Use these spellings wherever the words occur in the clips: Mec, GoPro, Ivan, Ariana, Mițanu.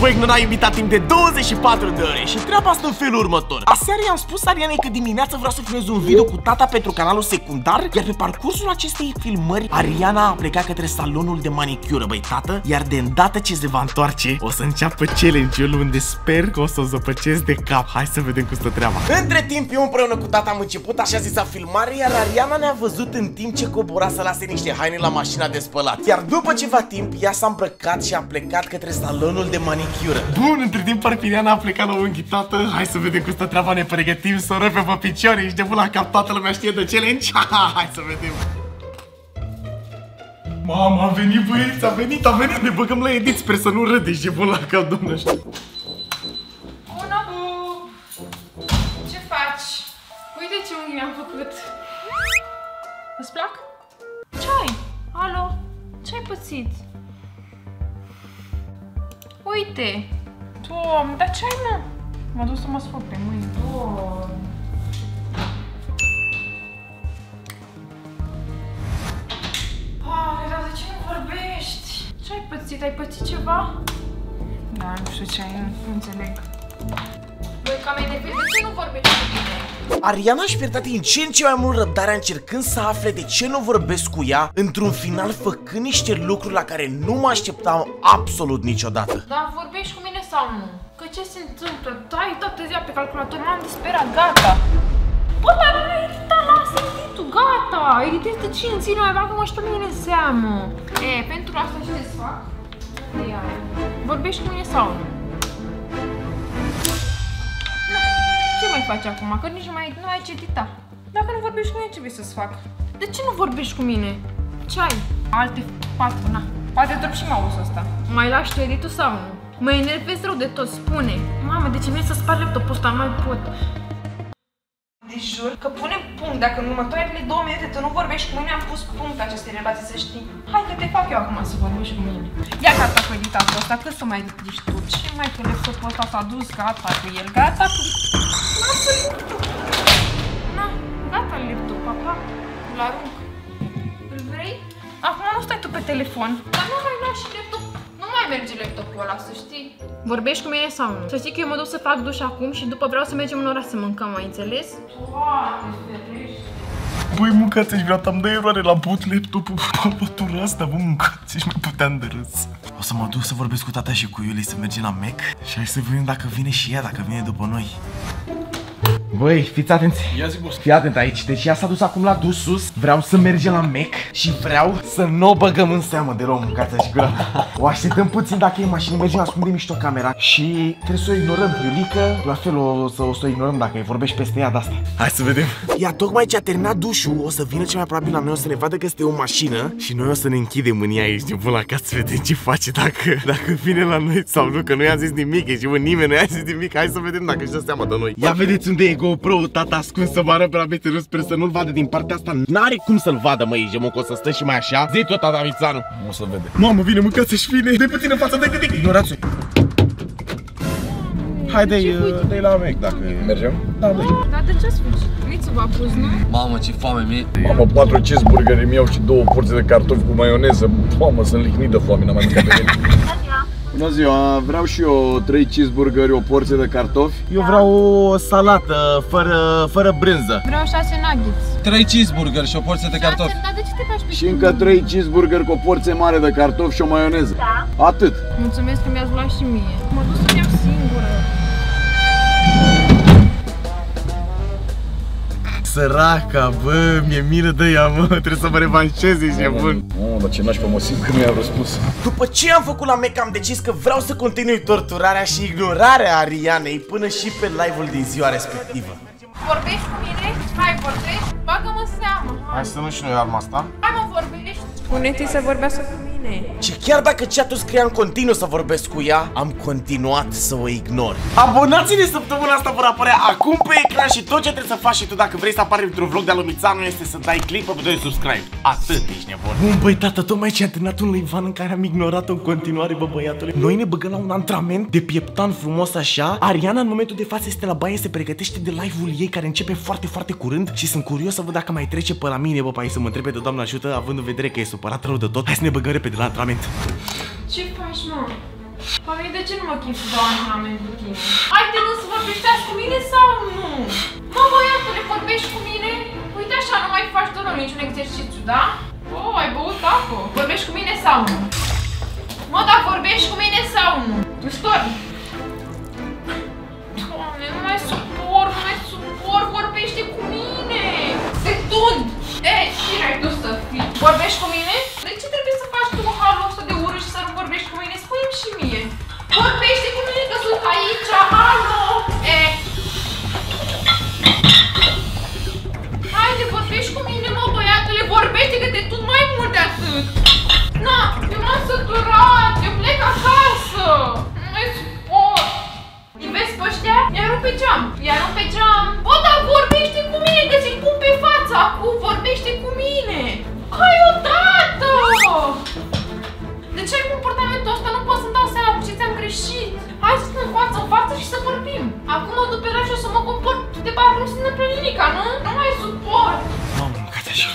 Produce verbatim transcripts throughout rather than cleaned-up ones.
Wagner a imitat timp de douăzeci și patru de ore și treaba asta în felul următor. Aseară i-am spus Arianei că dimineața vreau să filmez un video cu tata pentru canalul secundar, iar pe parcursul acestei filmări Ariana a plecat către salonul de manicură, băi tată, iar de îndată ce se va întoarce, o să înceapă challenge-ul unde sper că o să o zăpăcesc de cap. Hai să vedem cum stă treaba. Între timp eu împreună cu tata am început așa zisa filmare, iar Ariana ne-a văzut în timp ce cobora să lase niște haine la mașina de spălat. Iar după ceva timp ea s-a îmbrăcat și a plecat către salonul de manicură. Bun, între timp Ariana a plecat la unghii, tată. Hai să vedem cum stă treaba, ne pregătim să răpem pe picioare și de bun la cap, toată lumea știe de challenge. Hai să vedem. Mama, a venit băieți, a venit, a venit, ne băgăm la edit, sper să nu râde și de bun la cap, domnul ăștia. Ce faci? Uite ce unghii mi-am făcut. Îți plac? Ce ai? Alo? Ce-ai pățit? Uite! Doamne, dar ce ai, mă? M-a dus să mă sfăr pe mâini. Doamne! Pare, dar de ce nu vorbești? Ce-ai pățit? Ai pățit ceva? Da, nu știu ce ai, nu înțeleg. Băi, cam ai de de ce nu vorbești cu mine? Ariana își pierdea din ce în ce mai mult răbdarea încercând să afle de ce nu vorbesc cu ea, într-un final făcând niște lucruri la care nu mă așteptam absolut niciodată. Dar vorbești cu mine sau nu? Că ce se întâmplă? Dai toată ziua pe calculator, m-am disperat, gata! Bă, dar nu ai editat, lasă editul, gata! Editează cine ține, mai bagă-mă și pe mine în seamă! E, pentru asta ce să fac? Ia, vorbești cu mine sau nu? Ce faci acum? Că nici mai, nu ai ce edita. Dacă nu vorbești cu mine, ce vei să-ți fac? De ce nu vorbești cu mine? Ce ai? Alte patru, na. Poate drop și mouse-ul ăsta. Mai lași tu editul sau nu? Mă enervezi rău de tot, spune. Mamă, de ce mi-e să spar laptopul ăsta? Mai pot. Deci jur că punem punct. Dacă în următoarele două minute tu nu vorbești cu mine, am pus punct acestei relații, să știi. Hai că te fac eu acum să vorbești cu mine. Ia gata cu editatul ăsta, cât să mai editici tu? Ce mai că laptopul ăsta s-a dus, gata cu el, gata cu... Na, gata laptop, papa, îl arunc. Îl vrei? Acum nu stai tu pe telefon. Dar nu mai lua și laptop. Nu mai merge laptopul ăla, să știi. Vorbești cu mine sau nu? Să știi că eu mă duc să fac duș acum și după vreau să mergem în oraș să mâncăm, mai înțeles? Toate ferești. Băi, mâncați-și vreau, am dat eroare, l-am pus laptopul pe palpatura asta, bă, mâncați-și, mai puteam de râs. O să mă duc să vorbesc cu tata și cu Iulie, să mergem la Mec și hai să vedem dacă vine și ea, dacă vine după noi. Băi, fiți atenți. Ia zi, boss. Fii atent aici. Deci ea s-a dus acum la dus sus. Vreau să mergem la Mec și vreau să nu o băgăm în seamă de rău, mâncața și gura. O așteptăm puțin, dacă e mașină, mergem, ascundem mișto camera și trebuie să o ignorăm, Iulica. La fel o să o, o ignorăm dacă îi vorbești peste ea de asta. Hai să vedem. Ea tocmai ce a terminat dușul, o să vină cel mai probabil la noi, o să ne vadă că este o mașină și noi o să ne închidem în ea aici, de până la casă, să vedem ce face, dacă, dacă vine la noi sau nu, că nu i-a zis nimic, e și nimeni nu i-a zis nimic. Hai să vedem dacă își dă seama de noi. Ia vedeți unde e GoPro-ul, tata ascuns să mă arăt pe la Mițanu, sper să nu-l vadă din partea asta. N-are cum să-l vadă, măi, gemul, că o să stă și mai așa. Zi tot, tata Mițanu. O să vede. Mamă, vine, mâncați-și, vine. Dă-i puțin în față, dă-i cât de... Ignorați-o. Hai, dă-i la Mec, dacă mergem. Da, dă-i. Dar de ce-ați fugit? Mițu v-a pus, nu? Mamă, ce fame mie. Mamă, patru cheeseburgeri mi-au și două porții de cartofi cu maioneză. Mamă, sunt lihnit de foame, n-am mai mâncat de ele. Bună ziua, vreau și eu trei cheeseburgeri, o porție de cartofi. Eu vreau o salată fără, fără brânză. Vreau șase nuggets. Trei cheeseburgeri și o porție de cartofi. Dar de ce te faci pe și încă trei cheeseburgeri cu o porție mare de cartofi și o maioneză. Da. Atât. Mulțumesc că mi-ați luat și mie. Mă duc să-mi iau singură. Săraca, bă, mi-e milă de ea, mă, trebuie să mă revanșez, ești nebun. Mă, dar ce nașpa, mă simt că nu i-am răspuns. După ce am făcut la Mec, am decis că vreau să continui torturarea și ignorarea Arianei până și pe live-ul din ziua respectivă. Vorbești cu mine? Hai, vorbești? Bagă-mă seama. Hai să nu și noi arma asta. Hai, mă, vorbești? Spune-ți să vorbească cu mine. Și chiar dacă chat-ul scria în continuu să vorbesc cu ea, am continuat să o ignor. Abonați-ne săptămâna asta, vor apărea acum pe ecran și tot ce trebuie să faci și tu dacă vrei să apari într-un vlog de-a lui Mițanu este să dai click pe butonul de subscribe. Atât, ești nebun. Bun, băi, tata, tocmai ce a terminat unul Ivan în care am ignorat-o în continuare, bă, băiatule. Noi ne băgăm la un antrenament de pieptan frumos așa. Ariana în momentul de față este la baie, se pregătește de live-ul ei care începe foarte, foarte curând și sunt curios să văd dacă mai trece pe la mine, bă, pe aici să mă întrebe de Doamne ajută, având în vedere că e supărat rău de tot. Hai să ne băgăm repede la antrenament. Ce faci, mă? Păi, de ce nu mă chef să dau antrenament cu tine? Ai de nu să vorbești azi cu mine sau nu? Mă, băiatule, vorbești cu mine? Uite așa, nu mai faci doar niciun exercițiu, da? Oh, ai băut apă. Vorbești cu mine sau nu? Mă, dar vorbești cu mine sau nu? Tu storbi. Doamne, nu mai suport, nu mai suport, vorbește cu mine. Te tund. Ei, cine ai tu să fii? Vorbești cu mine? De ce trebuie să faci tu halul ăsta de ură și să nu vorbești cu mine? Spune-mi și mie. Vorbește cu mine că sunt aici, halo. Ei. Haide, vorbești cu mine, mă, băiatule, vorbește că te tund mai mult de atât. Na, eu m-am săturat, eu plec acasă. Nu-i suport. Îi vezi pe ăștia? I-a rupt pe geam, i-a rupt pe geam. Bă, dar vorbește cu mine că ți-l pun pe față acum, vorbește cu mine. Hai odată! De ce ai comportamentul ăsta? Nu pot să-mi dau seama cu ce ți-am greșit. Hai să stăm față în față și să vorbim. Acum mă duc pe la și o să mă comport de parcă nu se întâmplă nimica, nu? Nu mai suport! Mamă, mâncați așa.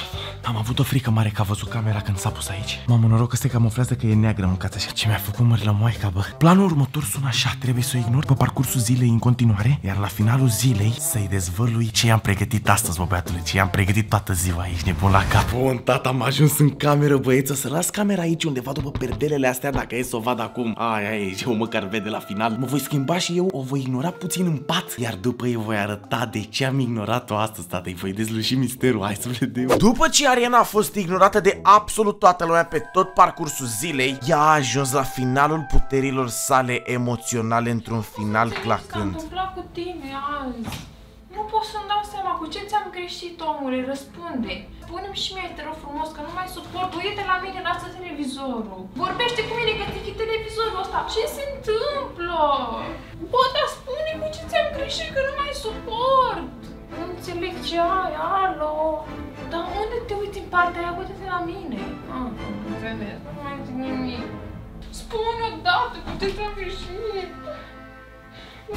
Am avut o frică mare că a văzut camera când s-a pus aici. Mamă, noroc că se camuflează că e neagră, mâncați așa. Ce mi-a făcut mărlămoaica, bă. Planul următor sună așa, trebuie să o ignor pe parcursul zilei în continuare, iar la finalul zilei să-i dezvălui ce i-am pregătit astăzi, bă, băiatule, ce i-am pregătit toată ziua, ești nebun la cap. Bun, tata, am ajuns în cameră, băieță, să las camera aici undeva după perdelele astea, dacă e să o vad acum. Aia e, eu măcar vede la final. Mă voi schimba și eu o voi ignora puțin în pat, iar după ei voi arăta de ce am ignorat-o astăzi, tata, îi voi dezluși misterul, hai să vedem. După ce Ariana a fost ignorată de absolut toată lumea pe tot parcursul zilei, ea a ajuns la finalul puterilor sale emoționale într-un final clacând. Ce s-a întâmplat cu tine azi? Nu pot să-mi dau seama cu ce ți-am greșit, omule, răspunde. Spune-mi și mie, te rog frumos, că nu mai suport, uite la mine, lasă televizorul. Vorbește cu mine că te fi televizorul ăsta. Ce se întâmplă? Bă, dar spune cu ce ți-am greșit, că nu mai suport. Nu înțeleg ce ai, alo. Dar unde te uiți în partea aia? Uite-te la mine. Ah, nu vedeți, nu mai zic nimic. Spune odată cu ce ți-am greșit.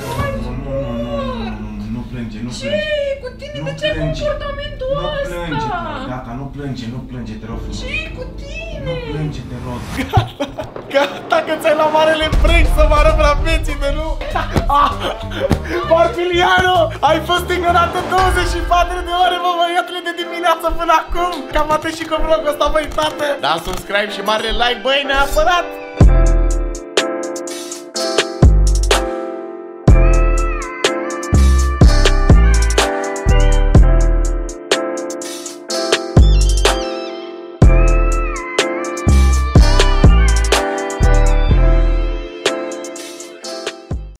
Nu mai suport. Nu plânge, nu plânge. Ce-i cu tine? De ce-ai comportamentul ăsta? Nu plânge, gata, nu plânge, nu plânge, te rog. Ce-i cu tine? Nu plânge, te rog. Gata, gata că ți-ai luat marele break să mă arăt la fețile, nu? Porfiliano, ai fost ignorat în douăzeci și patru de ore, mă, băiatule, de dimineață până acum. Cam atât și cu vlogul ăsta, băi, tată. Da, subscribe și mare like, băi, neapărat.